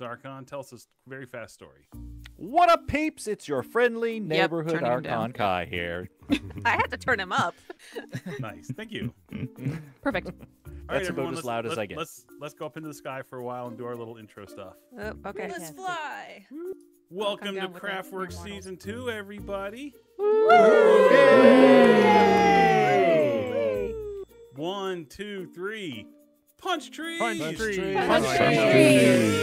words, Archon. Tell us a very fast story. What up, peeps? It's your friendly neighborhood Archon Kai here. I had to turn him up. Nice. Thank you. Perfect. That's about as loud as I get. Let's go up into the sky for a while and do our little intro stuff. Oh, okay. Let's fly. Welcome to Craftworks Season 2, everybody. Woo! Yay! 1, 2, 3. Punch trees! Punch trees! Punch trees!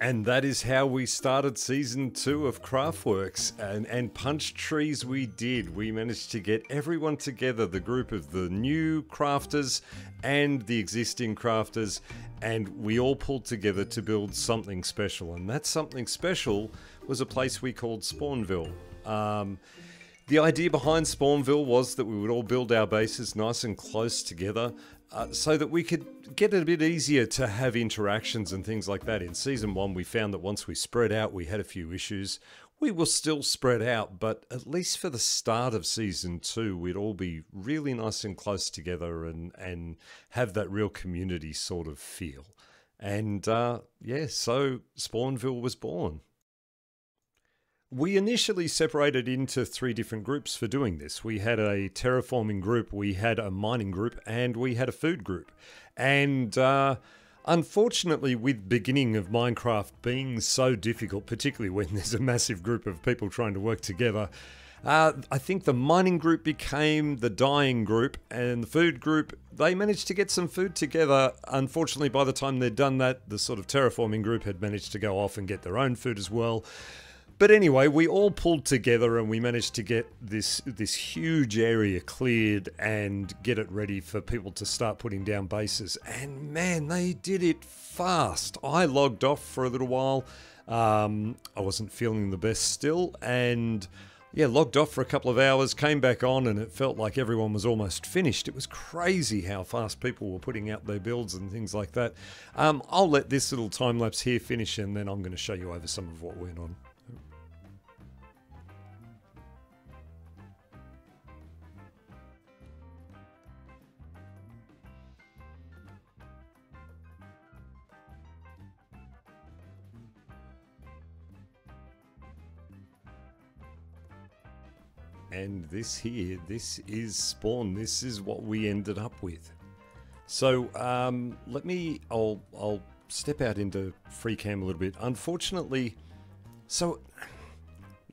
And that is how we started Season 2 of Craftworks, and punch trees we did. We managed to get everyone together, the group of the new crafters and the existing crafters, and we all pulled together to build something special. And that something special was a place we called Spawnville. The idea behind Spawnville was that we would all build our bases nice and close together so that we could get it a bit easier to have interactions and things like that. In Season 1, we found that once we spread out, we had a few issues. We were still spread out, but at least for the start of Season 2, we'd all be really nice and close together and have that real community sort of feel. And yeah, so Spawnville was born. We initially separated into 3 different groups for doing this. We had a terraforming group, we had a mining group, and we had a food group. And unfortunately, with the beginning of Minecraft being so difficult, particularly when there's a massive group of people trying to work together, I think the mining group became the dying group, and the food group, they managed to get some food together. Unfortunately, by the time they'd done that, the sort of terraforming group had managed to go off and get their own food as well. But anyway, we all pulled together and we managed to get this huge area cleared and get it ready for people to start putting down bases. And man, they did it fast. I logged off for a little while. I wasn't feeling the best still, and yeah, logged off for a couple of hours, came back on, and it felt like everyone was almost finished. It was crazy how fast people were putting out their builds and things like that. I'll let this little time lapse here finish, and then I'm going to show you over some of what went on. And this is Spawn. This is what we ended up with. So I'll step out into free cam a little bit. Unfortunately,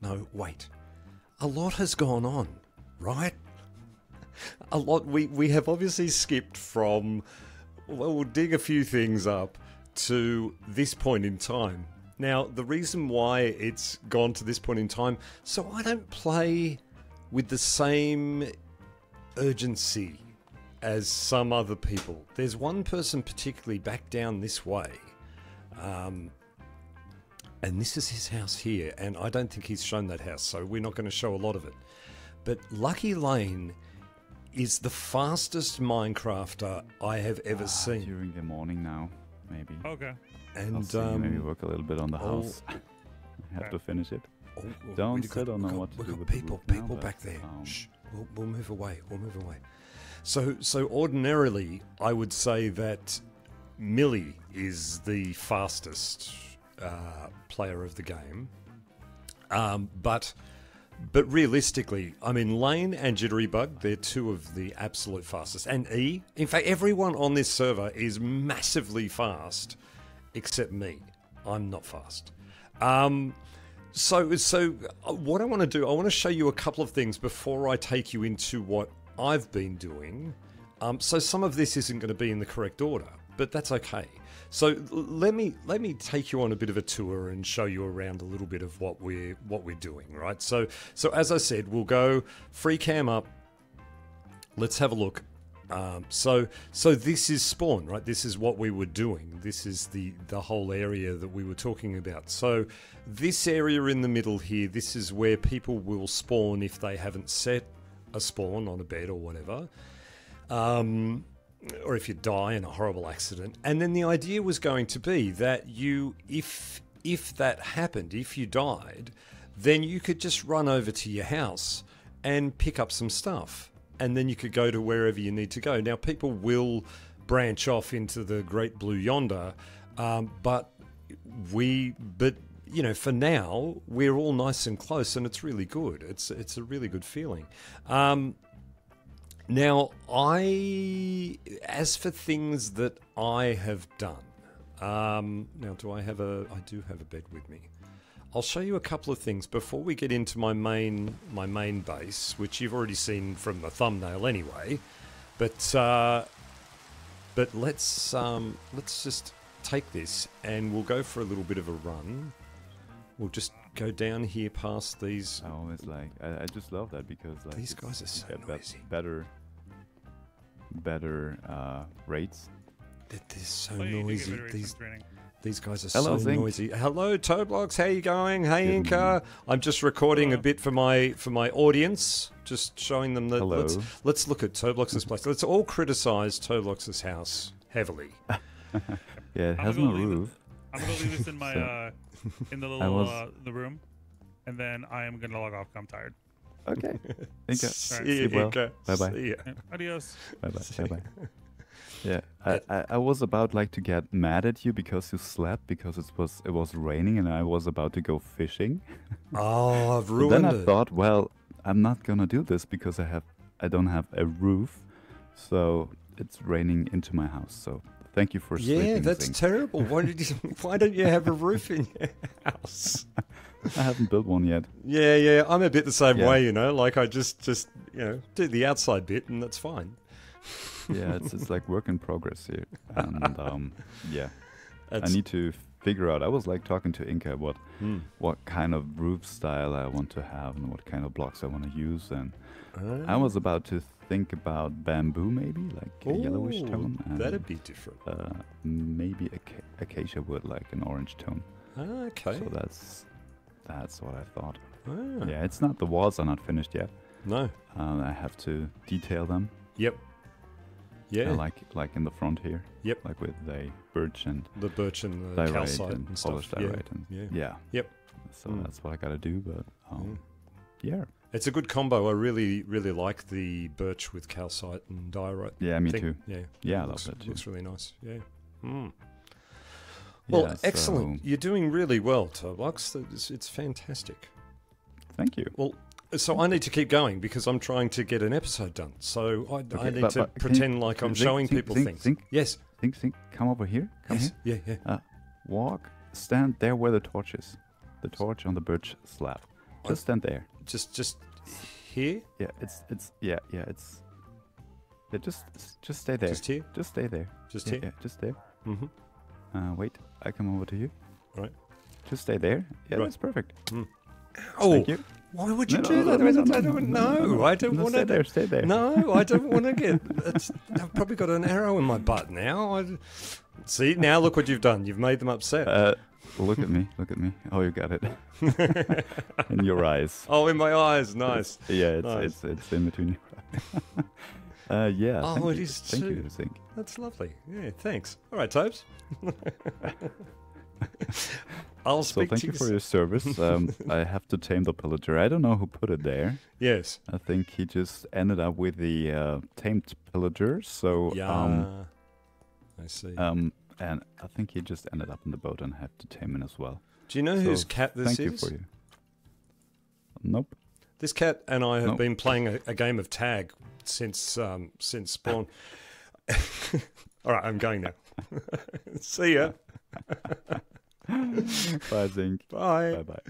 no, wait. A lot has gone on, right? A lot. We have obviously skipped from, well, we'll dig a few things up to this point in time. Now, the reason why it's gone to this point in time, so I don't play with the same urgency as some other people. There's one person particularly back down this way, and this is his house here, and I don't think he's shown that house, so we're not going to show a lot of it. But Lucky Lane is the fastest Minecrafter I have ever seen. During the morning now, maybe. Okay. And I'll see, maybe work a little bit on the house. I have to finish it. Oh, don't sit on what to do with people back there. Shh. We'll move away. We'll move away. So ordinarily, I would say that Millie is the fastest player of the game. But realistically, I mean, Lane and Jitterybug, they're 2 of the absolute fastest. And E, in fact, everyone on this server is massively fast, except me. I'm not fast. So what I want to do, I want to show you a couple of things before I take you into what I've been doing. So some of this isn't going to be in the correct order, but that's okay. So let me take you on a bit of a tour and show you around a little bit of what we're doing, right? So as I said, we'll go free cam up. Let's have a look. So this is Spawn, right? This is what we were doing. This is the whole area that we were talking about. So this area in the middle here, this is where people will spawn if they haven't set a spawn on a bed or whatever. Or if you die in a horrible accident. And then the idea was going to be that you, if that happened, if you died, then you could just run over to your house and pick up some stuff. And then you could go to wherever you need to go. Now, people will branch off into the great blue yonder. But you know, for now, we're all nice and close, and it's really good. It's a really good feeling. Now, as for things that I have done, now do I have a? I do have a bed with me. I'll show you a couple of things before we get into my main base, which you've already seen from the thumbnail anyway. But let's just take this, and we'll go for a little bit of a run. We'll just go down here past these. I always like. I just love that because like these guys are so noisy. Better rates. That they're so noisy. These guys are so noisy. Hello, Toblox. How you going? Hey, Inca. I'm just recording a bit for my audience, just showing them that. Let's look at Toblox's place. Let's all criticize Toblox's house heavily. Yeah, it has no roof. I'm gonna leave this in my in the little the room, and then I am gonna log off. I'm tired. Okay. Inca. Sleep well. Bye bye. Adios. Bye bye. Bye bye. Yeah, I was about like to get mad at you because you slept because it was raining and I was about to go fishing. Oh, I've ruined it. Then I thought, well, I'm not gonna do this because I don't have a roof, so it's raining into my house. So thank you for sleeping. Yeah, that's terrible. Why don't you have a roof in your house? I haven't built one yet. Yeah, I'm a bit the same way, you know. Like I just you know do the outside bit and that's fine. Yeah, it's like work in progress here, and yeah, I need to figure out. I was like talking to Inca what kind of roof style I want to have and what kind of blocks I want to use, and I was about to think about bamboo, maybe like a yellowish tone. And, that'd be different. Maybe acacia wood, like an orange tone. Okay. So that's what I thought. Ah. Yeah, it's not the walls are not finished yet. No. I have to detail them. Yep. Yeah, like in the front here. Yep, like with the birch and the calcite and polished diorite. Yep. So that's what I gotta do. But yeah, it's a good combo. I really like the birch with calcite and diorite. Yeah, me too. Yeah, I love that too. Looks really nice. Yeah. Well, excellent. You're doing really well, Toblox. It's fantastic. Thank you. Well. So I need to keep going because I'm trying to get an episode done. So I need to pretend like I'm showing people things. Yes. Think. Come over here. Come here. Yeah. Walk. Stand there where the torch is. The torch on the birch slab. Just stand there. Just here. Yeah. Yeah. Just stay there. Just here. Just stay there. Just here. Yeah. Just there. Wait. I come over to you. Right. Just stay there. Yeah. Right. That's perfect. Oh. Thank you. Why would you do that? I don't want to. Stay there. No, I don't want to get. I've probably got an arrow in my butt now. See, now look what you've done. You've made them upset. Look at me. Look at me. Oh, you got it. In your eyes. Oh, in my eyes. Nice. It's in between your eyes. Yeah. Oh, it is too. Thank you, Zink. That's lovely. Yeah, thanks. All right, Tobes. I'll speak to you. So thank you for your service. I have to tame the pillager. I don't know who put it there. Yes. I think he just ended up with the tamed pillager. So yeah, I see. And I think he just ended up in the boat and had to tame him as well. Do you know whose cat this is? Thank you for you. Nope. This cat and I have been playing a game of tag since spawn. All right, I'm going now. See ya. Bye, Zink. Bye. Bye.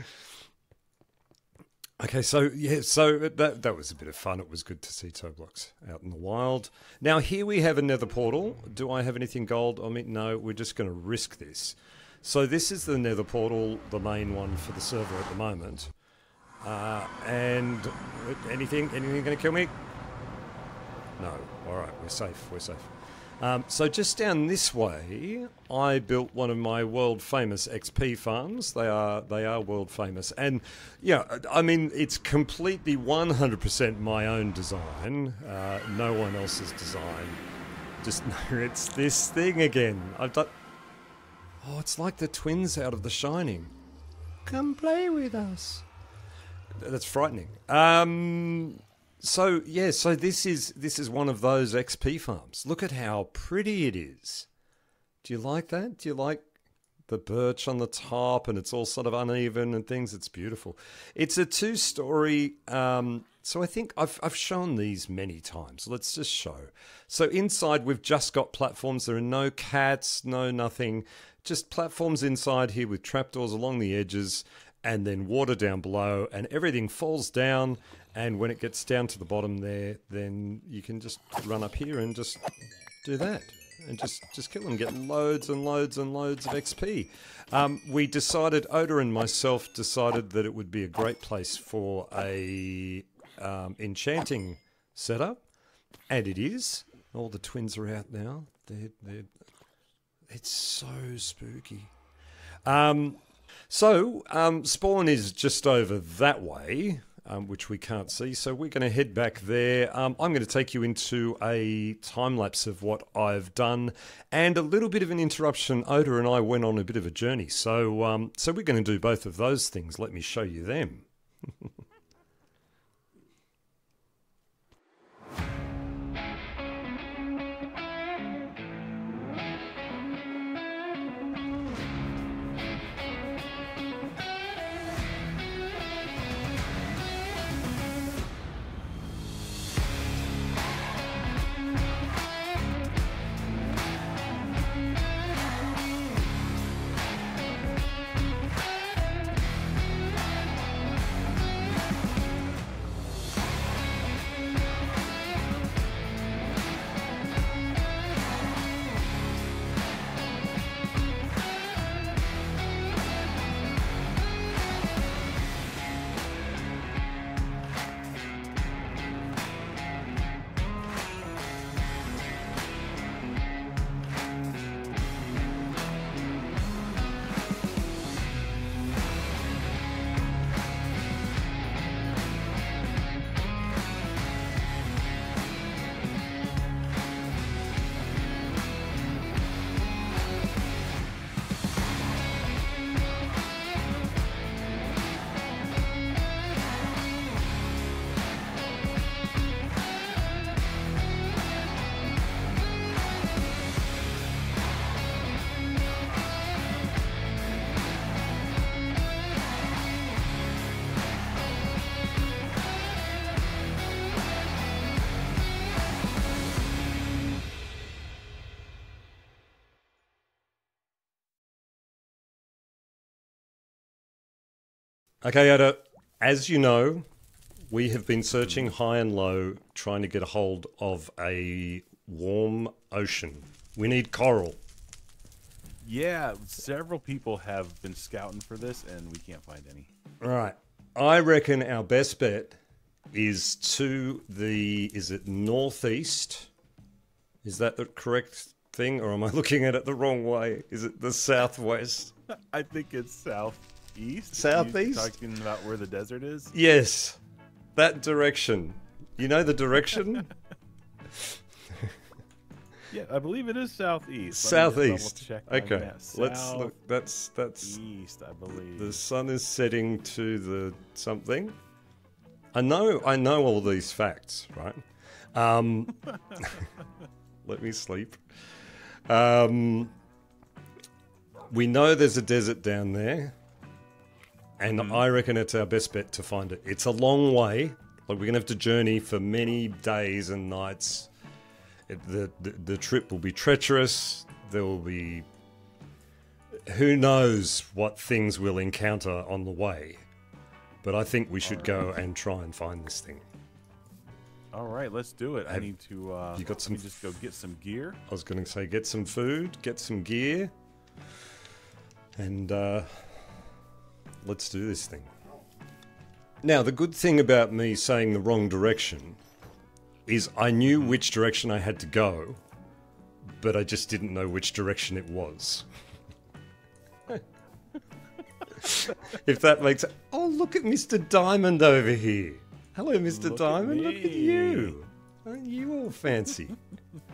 Okay, so yeah, so that was a bit of fun. It was good to see Toblox out in the wild. Now here we have another portal. Do I have anything gold on me? No, we're just going to risk this. So this is the nether portal, the main one for the server at the moment. And anything going to kill me? No. All right, we're safe. We're safe. So just down this way, I built one of my world-famous XP farms. They are world-famous. And, yeah, I mean, it's completely 100% my own design. No one else's design. It's this thing again. I've done... Oh, it's like the twins out of The Shining. Come play with us. That's frightening. So yeah, so this is one of those XP farms. Look at how pretty it is. Do you like that? Do you like the birch on the top, and it's all sort of uneven and things? It's beautiful. It's a two-story. So I think I've shown these many times. Let's just show. So inside we've just got platforms. There are no cats, no nothing. Just platforms inside here with trapdoors along the edges, and then water down below, and everything falls down. And when it gets down to the bottom there, then you can just run up here and just do that. And just kill them, get loads and loads and loads of XP. We decided, Oda and myself decided that it would be a great place for a enchanting setup. And it is. All the twins are out now. It's so spooky. Spawn is just over that way. Which we can't see, so we're going to head back there. I'm going to take you into a time-lapse of what I've done, and a little bit of an interruption. Oda and I went on a bit of a journey, so so we're going to do both of those things. Let me show you them. Okay, Oda, as you know, we have been searching high and low, trying to get a hold of a warm ocean. We need coral. Yeah, several people have been scouting for this, and we can't find any. All right. I reckon our best bet is to the, is it northeast? Is that the correct thing, or am I looking at it the wrong way? Is it the southwest? I think it's south. East? Southeast? You're talking about where the desert is? Yes. That direction. You know the direction? Yeah, I believe it is southeast. Southeast. Okay. Let's look. That's east, I believe. The sun is setting to the something. I know all these facts, right? Let me sleep. We know there's a desert down there. And I reckon it's our best bet to find it. It's a long way. Like, we're going to have to journey for many days and nights. The trip will be treacherous. There will be... Who knows what things we'll encounter on the way. But I think we should go and try and find this thing. All right, let's do it. I need to... you got some... just go get some gear. I was going to say, get some food, get some gear. And... let's do this thing. Now, the good thing about me saying the wrong direction is I knew which direction I had to go, but I just didn't know which direction it was. If that makes... Oh, look at Mr. Diamond over here. Hello, Mr. Diamond. Look at you. Aren't you all fancy?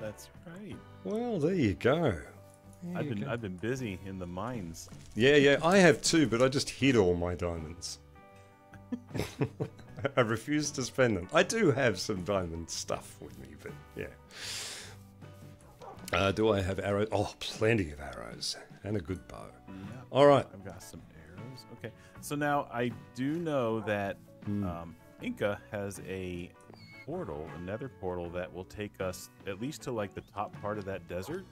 That's right. Well, there you go. I've been busy in the mines. Yeah, I have too, but I just hid all my diamonds. I refuse to spend them. I do have some diamond stuff with me, but yeah. Do I have arrows? Oh, plenty of arrows and a good bow. Yeah. All right. I've got some arrows. Okay. So now I do know that Inca has a portal, another portal that will take us at least to like the top part of that desert.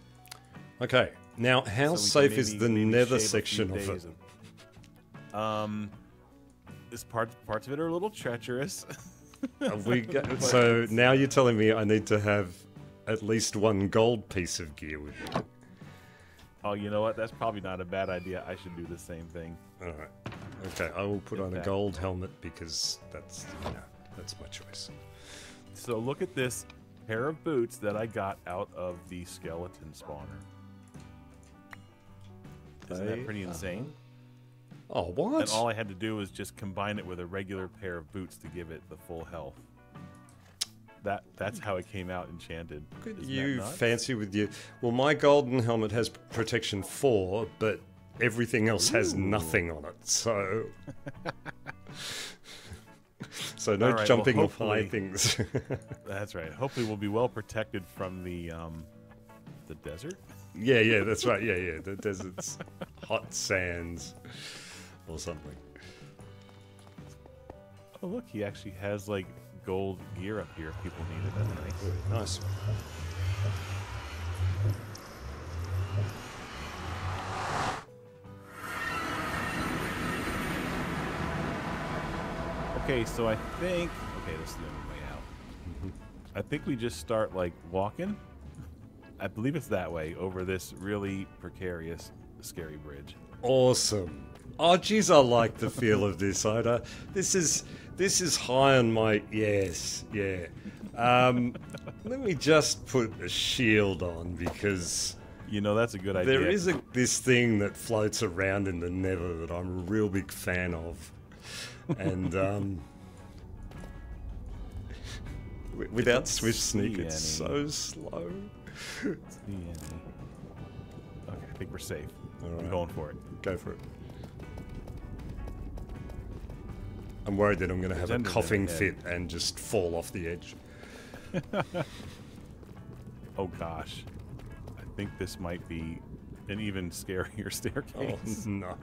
Okay. Now, how safe is the nether section of it? This parts of it are a little treacherous. So now you're telling me I need to have at least one gold piece of gear with me. Oh, you know what? That's probably not a bad idea. I should do the same thing. All right. Okay, I will put on a gold helmet because that's, you know, that's my choice. So look at this pair of boots that I got out of the skeleton spawner. Isn't that pretty insane? Oh, what? And all I had to do was just combine it with a regular pair of boots to give it the full health. That's how it came out enchanted. Could you fancy with you? Well, my golden helmet has protection 4, but everything else has nothing on it. So, so no jumping off high things. That's right. Hopefully, we'll be well protected from the desert. Yeah, yeah, that's right. Yeah, yeah, the desert's hot sands or something. Oh, look, he actually has like gold gear up here if people need it. That's nice. Ooh, nice. Okay, so I think. Okay, that's the only way out. I think we just start like walking. I believe it's that way, over this really precarious, scary bridge. Awesome. Oh, geez, I like the feel of this, Oda. This is high on my... Yes, yeah. Let me just put a shield on, because... You know, that's a good idea. There is this thing that floats around in the nether that I'm a real big fan of. And, without Swift Sneak, it's so slow. Okay, I think we're safe. All right. I'm going for it. Go for it. I'm worried that I'm going to have a coughing fit and just fall off the edge. Oh gosh. I think this might be an even scarier staircase. Oh no.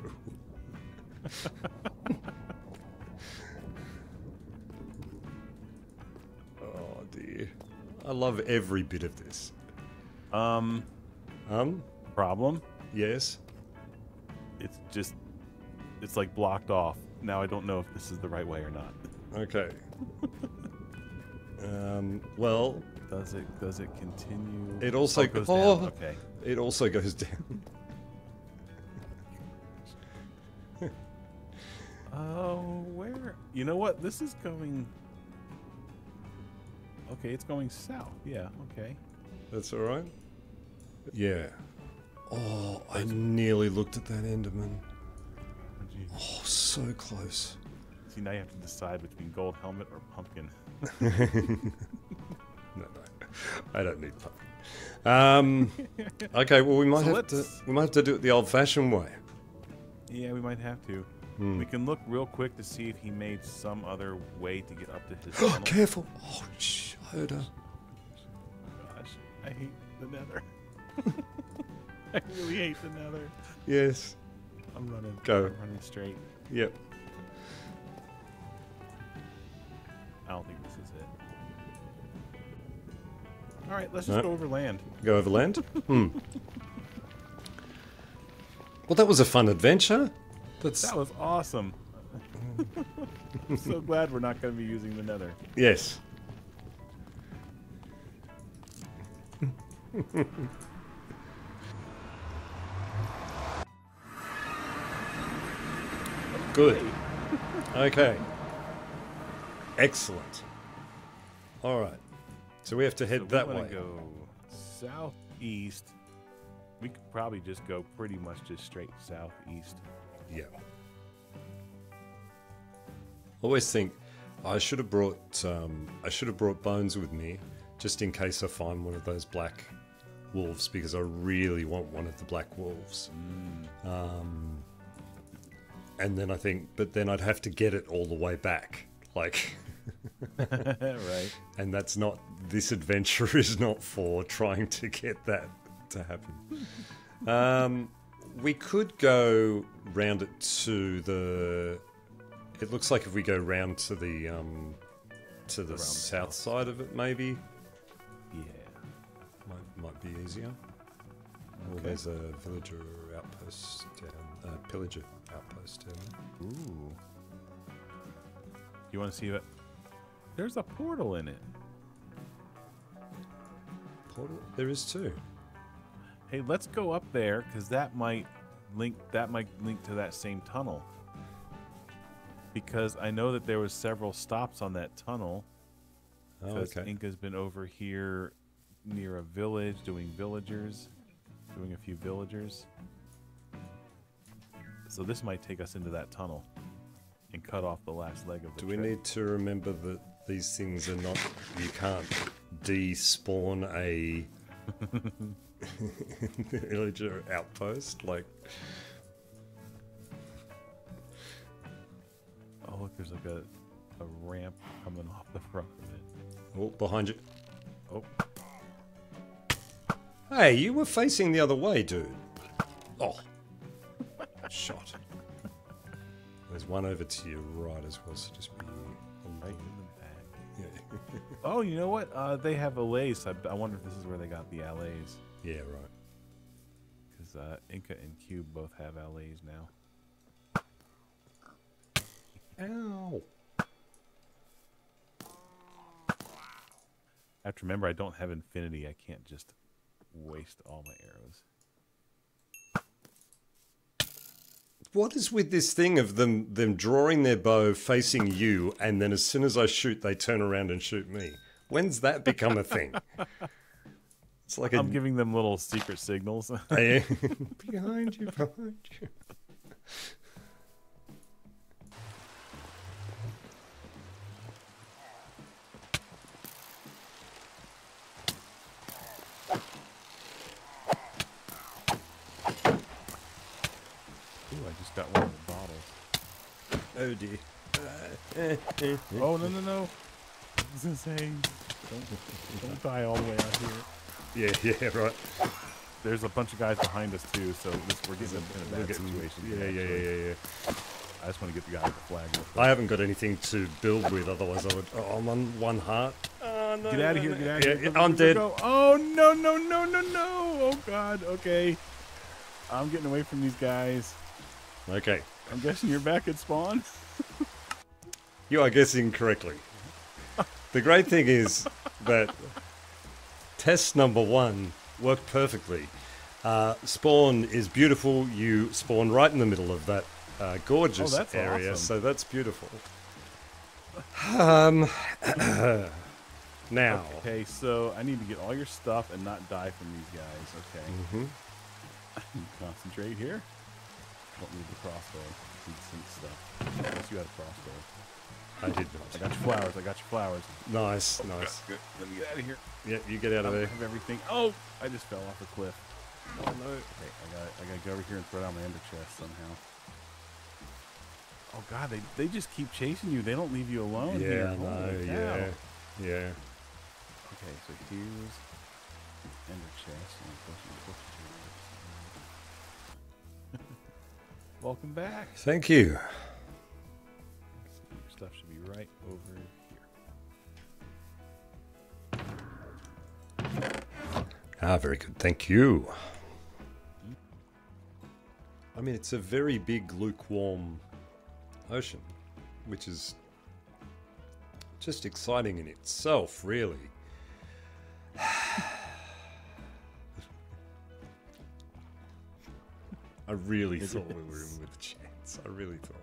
Oh dear. I love every bit of this. Problem? Yes. It's like blocked off. Now I don't know if this is the right way or not. Okay. Well, does it continue? It also goes down. Okay. It also goes down. Oh, where? You know what? This is going. Okay, it's going south. Yeah. Okay. That's all right. Yeah. Oh, I nearly looked at that Enderman. Oh, so close. See, now you have to decide between gold helmet or pumpkin. No, I don't need pumpkin. Okay, well, we might have to do it the old-fashioned way. Yeah, we might have to. We can look real quick to see if he made some other way to get up to his. Oh, careful! Oh, Oda. I hate the nether. I really hate the nether. Yes. I'm running. Go. I'm running straight. Yep. I don't think this is it. All right, let's just go over land. Go over land? Well, that was a fun adventure. That was awesome. I'm so glad we're not going to be using the nether. Yes. Good. Okay. Excellent. All right. So we have to head that way. Go southeast. We could probably just go pretty much just straight southeast. Yeah. Always think I should have brought Bones with me just in case I find one of those black wolves, because I really want one of the black wolves. And then I think, but then I'd have to get it all the way back. like. Right. And that's not, this adventure is not for trying to get that to happen. We could go round it to the, it looks like if we go round to the south side of it, maybe. Yeah. Might be easier. Okay. Oh, there's a villager outpost down, pillager outpost down there. Ooh. You want to see that? There's a portal in it. Portal? There is too. Hey, let's go up there because that might link to that same tunnel. Because I know that there was several stops on that tunnel. Oh, okay. Inca's been over here near a village doing a few villagers. So this might take us into that tunnel and cut off the last leg of the trip. We need to remember that these things are not, you can't despawn a villager outpost, like. Oh look, there's like a ramp coming off the front of it. Oh, behind you. Oh. Hey, you were facing the other way, dude. Oh. Shot. There's one over to your right as well, so just be right in the back. Yeah. Oh, you know what? They have allays. I wonder if this is where they got the allays. Yeah, right. Because Inca and Cube both have allays now. Ow. I have to remember I don't have infinity. I can't just waste all my arrows. What is with this thing of them drawing their bow facing you, and then as soon as I shoot they turn around and shoot me? When's that become a thing? It's like I'm giving them little secret signals. Behind you, behind you. Got one in the bottle. Oh dear. Oh no no no! I was gonna say, don't die all the way out here. Yeah yeah right. There's a bunch of guys behind us too, so we're getting in a bad situation. Yeah. I just want to get the guy with the flag. I haven't got anything to build with, otherwise I would. Oh, I'm on one heart. Oh, no, get out of here! Get out of here! I'm dead. Go. Oh no no no no no! Oh god. Okay. I'm getting away from these guys. Okay. I'm guessing you're back at spawn? You are guessing correctly. The great thing is that test number one worked perfectly. Spawn is beautiful. You spawn right in the middle of that gorgeous area, awesome. So that's beautiful. Now. Okay, so I need to get all your stuff and not die from these guys. Okay. I can concentrate here. Don't need the crossbow. Stuff. Unless you had a crossbow. I did not. I got your flowers. I got your flowers. Nice, nice. Good. Let me get out of here. Yeah, you get out of there. I have everything. Oh, I just fell off a cliff. Oh no. Okay, I gotta go over here and throw down my ender chest somehow. Oh god, they just keep chasing you. They don't leave you alone. Yeah, here. No, yeah, yeah. Okay, so here's ender chest. Welcome back. Thank you. Your stuff should be right over here. Ah, very good. Thank you. I mean, it's a very big, lukewarm ocean, which is just exciting in itself, really. I really thought we were in with a chance. I really thought.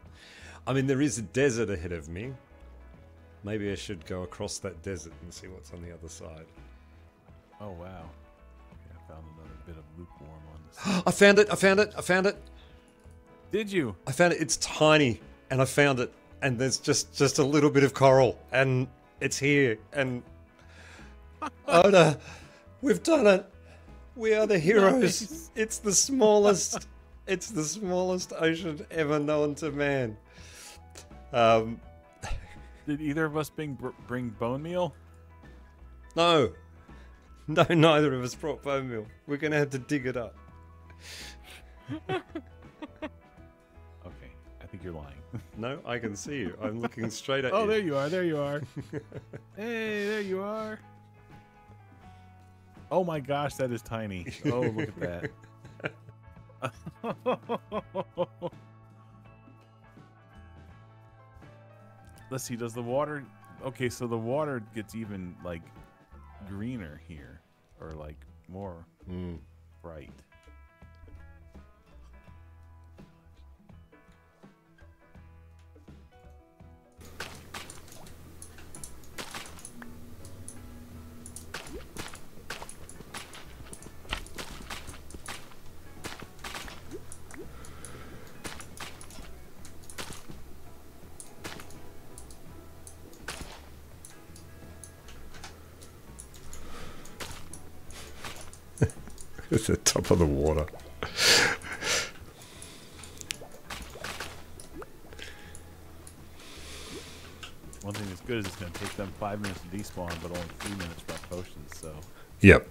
I mean, there is a desert ahead of me. Maybe I should go across that desert and see what's on the other side. Oh, wow. Okay, I found another bit of lukewarm on this. I found it. I found it. I found it. Did you? I found it. It's tiny. And I found it. And there's just a little bit of coral. And it's here. And Oda, we've done it. We are the heroes. Nice. It's the smallest... It's the smallest ocean ever known to man. Did either of us bring bone meal? No. No, neither of us brought bone meal. We're going to have to dig it up. Okay. I think you're lying. No, I can see you. I'm looking straight at you. Oh, there you are. There you are. Hey, there you are. Oh, my gosh. That is tiny. Oh, look at that. Let's see. Does the water... Okay, so the water gets even, like, greener here. Or, like, more bright. It's the top of the water. One thing that's good is it's going to take them 5 minutes to despawn, but only 3 minutes for potions, so... Yep.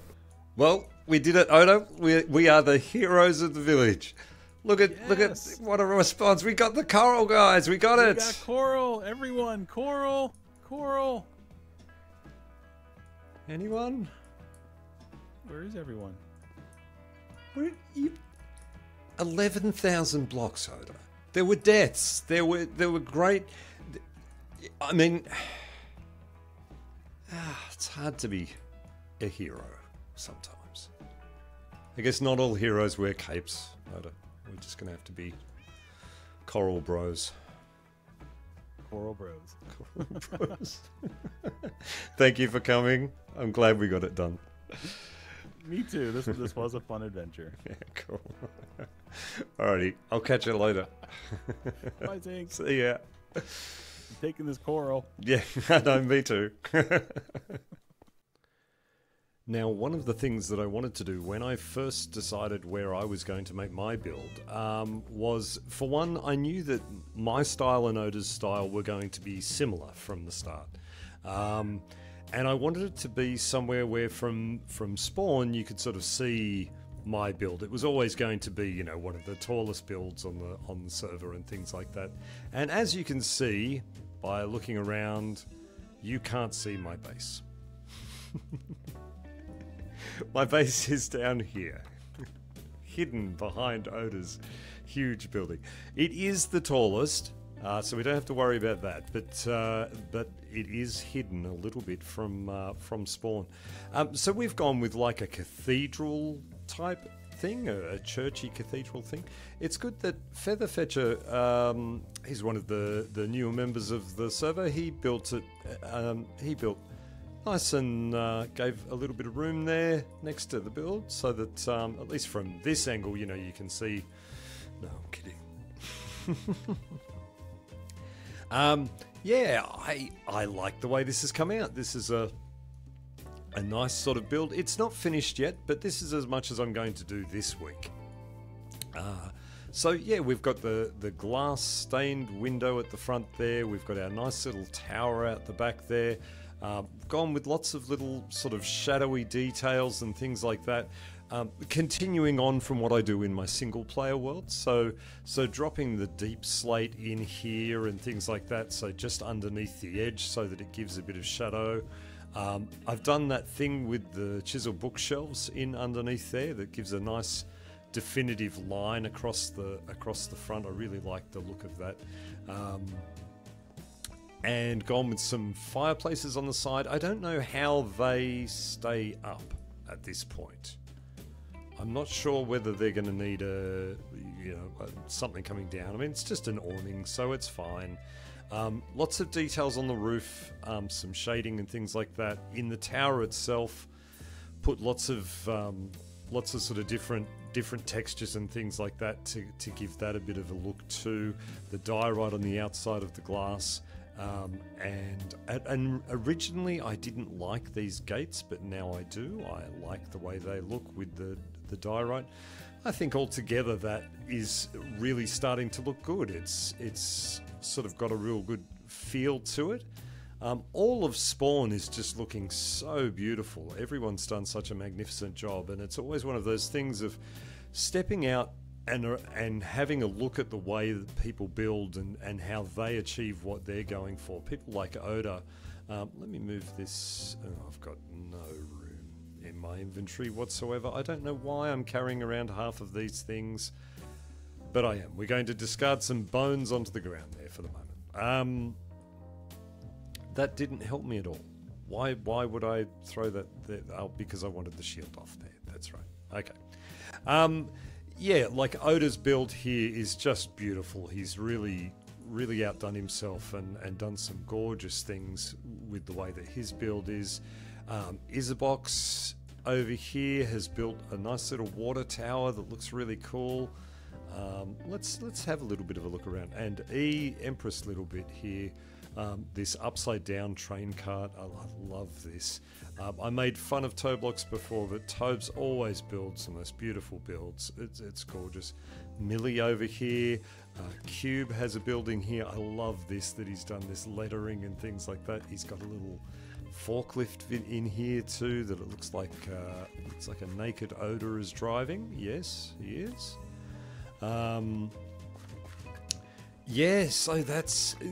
Well, we did it, Oda. We are the heroes of the village. Look at look at what a response. We got the coral, guys. We got it. We got coral. Everyone, coral. Coral. Anyone? Where is everyone? 11,000 blocks, Oda. There were deaths. There were great. I mean, it's hard to be a hero sometimes. I guess not all heroes wear capes, Oda. We're just gonna have to be coral bros. Coral bros. Coral bros. Thank you for coming. I'm glad we got it done. Me too. This was a fun adventure. Yeah, cool. Alrighty, I'll catch you later. Bye, Zink. See ya. I'm taking this coral. Yeah, I know, me too. Now, one of the things that I wanted to do when I first decided where I was going to make my build was, for one, I knew that my style and Oda's style were going to be similar from the start. And I wanted it to be somewhere where from spawn you could sort of see my build. It was always going to be, you know, one of the tallest builds on the server and things like that. And as you can see, by looking around, you can't see my base. My base is down here, hidden behind Oda's huge building. It is the tallest. So we don't have to worry about that, but it is hidden a little bit from spawn. So we've gone with like a cathedral type thing, a churchy cathedral thing. It's good that Feather-Fetcher, he's one of the newer members of the server. He built it. He built nice and gave a little bit of room there next to the build, so that at least from this angle, you know, you can see. No, I'm kidding. Yeah, I like the way this has come out. This is a nice sort of build. It's not finished yet, but this is as much as I'm going to do this week. So yeah, we've got the glass stained window at the front there. We've got our nice little tower out the back there. Gone with lots of little sort of shadowy details and things like that. Continuing on from what I do in my single player world, so dropping the deep slate in here and things like that, so just underneath the edge so that it gives a bit of shadow. I've done that thing with the chisel bookshelves in underneath there that gives a nice definitive line across the front. I really like the look of that. And gone with some fireplaces on the side. I don't know how they stay up at this point. I'm not sure whether they're going to need a, you know, something coming down. I mean, it's just an awning, so it's fine. Lots of details on the roof, some shading and things like that. In the tower itself, put lots of sort of different textures and things like that to give that a bit of a look too. The diorite on the outside of the glass. And originally I didn't like these gates, but now I do. I like the way they look with the diorite. I think altogether that is really starting to look good. It's sort of got a real good feel to it. All of Spawn is just looking so beautiful. Everyone's done such a magnificent job, and it's always one of those things of stepping out and having a look at the way that people build and how they achieve what they're going for. People like Oda. Let me move this. Oh, I've got no room in my inventory whatsoever. I don't know why I'm carrying around half of these things, but I am. We're going to discard some bones onto the ground there for the moment. That didn't help me at all. Why would I throw that out? Because I wanted the shield off there. That's right. Okay. Yeah, like Oda's build here is just beautiful. He's really outdone himself and done some gorgeous things with the way that his build is. Isabox over here has built a nice little water tower that looks really cool. Let's have a little bit of a look around. And Empress little bit here. This upside down train cart, I love this. I made fun of Toblox before, but Tobes always builds the most beautiful builds. It's gorgeous. Millie over here, Cube has a building here. I love this, that he's done this lettering and things like that. He's got a little forklift in here too, that it looks like a naked Oda is driving. Yes, he is. Yeah, so that's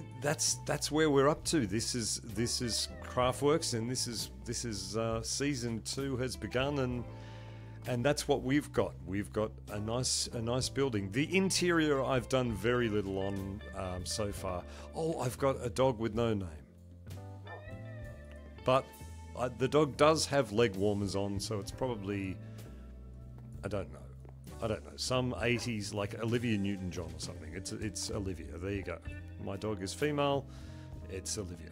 where we're up to. This is Craftworks, and this is season 2 has begun, and that's what we've got. We've got a nice building. The interior I've done very little on so far. Oh, I've got a dog with no name, but the dog does have leg warmers on, so it's probably I don't know, some 80s, like Olivia Newton-John or something. It's Olivia. There you go. My dog is female. It's Olivia.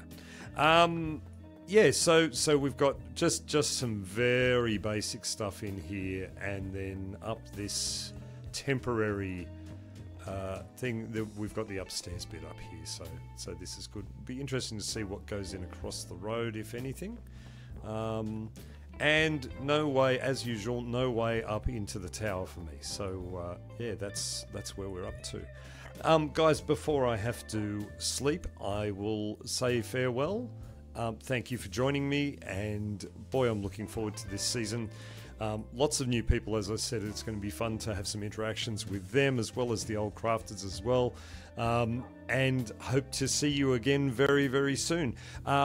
Yeah, so we've got just some very basic stuff in here, and then up this temporary thing that we've got the upstairs bit up here. So this is good. Be interesting to see what goes in across the road, if anything. And no way, as usual, no way up into the tower for me. So yeah, that's where we're up to. Guys, before I have to sleep, I will say farewell. Thank you for joining me, and boy, I'm looking forward to this season. Lots of new people, as I said. It's going to be fun to have some interactions with them, as well as the old crafters as well. And hope to see you again very, very soon.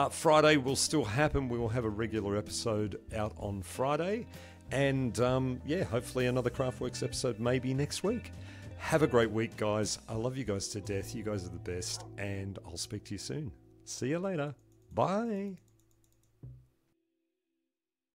Friday will still happen. We will have a regular episode out on Friday. And yeah, hopefully another Craftworks episode maybe next week. Have a great week, guys. I love you guys to death. You guys are the best. And I'll speak to you soon. See you later. Bye.